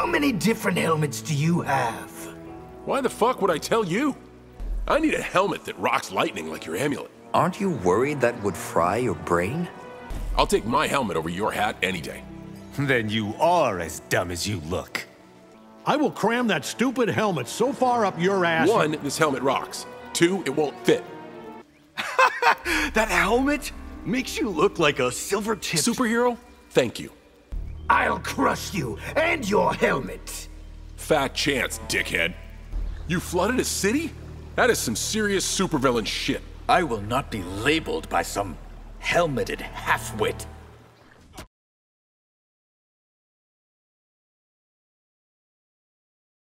How many different helmets do you have? Why the fuck would I tell you? I need a helmet that rocks lightning like your amulet. Aren't you worried that would fry your brain? I'll take my helmet over your hat any day. Then you are as dumb as you look. I will cram that stupid helmet so far up your ass. One, this helmet rocks. Two, it won't fit. That helmet makes you look like a silver-tipped superhero? Thank you. I'll crush you and your helmet. Fat chance, dickhead. You flooded a city? That is some serious supervillain shit. I will not be labeled by some helmeted halfwit.